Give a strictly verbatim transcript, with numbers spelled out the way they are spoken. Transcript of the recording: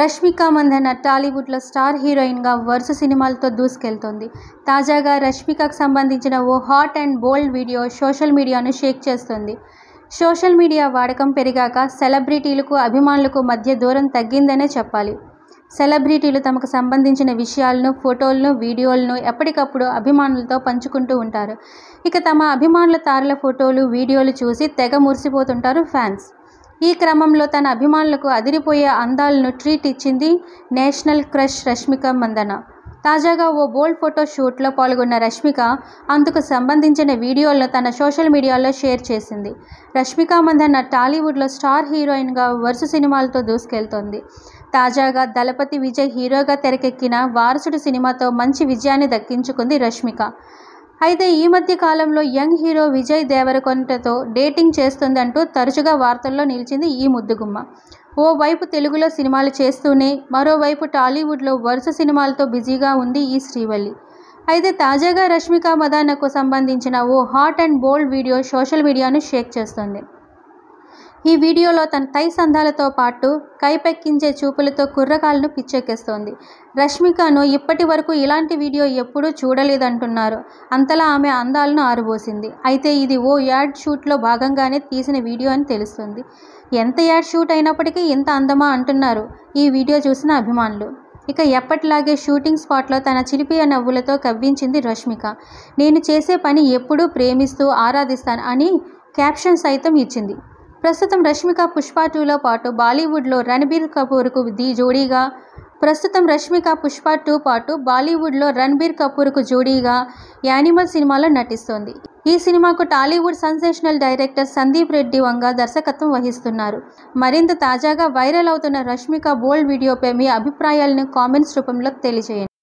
రష్మిక మందన్న టాలీవుడ్లో స్టార్ హీరోయిన్గా వరుస సినిమాలతో దూసుకెళ్తోంది. తాజాగా రష్మికకు సంబంధించిన ఓ hot and bold video social మీడియాను షేక్ చేస్తుంది. సోషల్ మీడియా వాడకం పెరిగాక సెలబ్రిటీలకు అభిమానులకు మధ్య దూరం తగ్గిందనే చెప్పాలి. సెలబ్రిటీలు తమకు సంబంధించిన విషయాలను, ఫోటోలను, వీడియోలను ఎప్పటికప్పుడు అభిమానులతో పంచుకుంటూ ఉంటారు. ఇక తమ అభిమానుల తారల ఫోటోలు, వీడియోలు చూసి తెగ మురిసిపోతుంటారు ఫ్యాన్స్. ఈ క్రమంలో తన అభిమానులకు అదిరిపోయే అందాలను ట్రీట్ ఇచ్చింది నేషనల్ క్రష్ రష్మిక మందన్న. తాజాగా ఓ బోల్డ్ ఫోటో షూట్లో పాల్గొన్న రష్మిక అందుకు సంబంధించిన వీడియోలను తన సోషల్ మీడియాలో షేర్ చేసింది. రష్మిక మందన్న టాలీవుడ్లో స్టార్ హీరోయిన్గా వరుస సినిమాలతో దూసుకెళ్తోంది. తాజాగా దళపతి విజయ్ హీరోగా తెరకెక్కిన వారసుడు సినిమాతో మంచి విజయాన్ని దక్కించుకుంది రష్మిక. అయితే ఈ మధ్య కాలంలో యంగ్ హీరో విజయ్ దేవరకొండతో డేటింగ్ చేస్తుందంటూ తరచుగా వార్తల్లో నిలిచింది ఈ ముద్దుగుమ్మ. ఓవైపు తెలుగులో సినిమాలు చేస్తూనే మరోవైపు టాలీవుడ్లో వరుస సినిమాలతో బిజీగా ఉంది ఈ శ్రీవల్లి. అయితే తాజాగా రష్మిక మందన్నకు సంబంధించిన ఓ hot and bold video social మీడియాను షేక్ చేస్తుంది. ఈ వీడియోలో తన తై సందాలతో పాటు కైపెక్కించే చూపులతో కుర్రకాలను పిచ్చెక్కిస్తోంది. రష్మికను ఇప్పటి వరకు ఇలాంటి వీడియో ఎప్పుడూ చూడలేదంటున్నారు. అంతలా ఆమె అందాలను ఆరుబోసింది. అయితే ఇది ఓ యాడ్ షూట్లో భాగంగానే తీసిన వీడియో అని తెలుస్తుంది. ఎంత యాడ్ షూట్ అయినప్పటికీ ఇంత అందమా అంటున్నారు ఈ వీడియో చూసిన అభిమానులు. ఇక ఎప్పటిలాగే షూటింగ్ స్పాట్లో తన చిలిపియ నవ్వులతో కవ్వించింది రష్మిక. నేను చేసే పని ఎప్పుడూ ప్రేమిస్తూ ఆరాధిస్తాను అని క్యాప్షన్ సైతం ఇచ్చింది. ప్రస్తుతం రష్మిక పుష్ప టూలో పాటు బాలీవుడ్లో రణబీర్ కపూర్కు ది జోడీగా ప్రస్తుతం రష్మిక పుష్ప టూ పాటు బాలీవుడ్లో రణబీర్ కపూర్కు జోడీగా యానిమల్ సినిమాలో నటిస్తోంది. ఈ సినిమాకు టాలీవుడ్ సెన్సేషనల్ డైరెక్టర్ సందీప్ రెడ్డి వంగా దర్శకత్వం వహిస్తున్నారు. మరింత తాజాగా వైరల్ అవుతున్న రష్మిక బోల్డ్ వీడియోపై మీ అభిప్రాయాలను కామెంట్స్ రూపంలో తెలియజేయండి.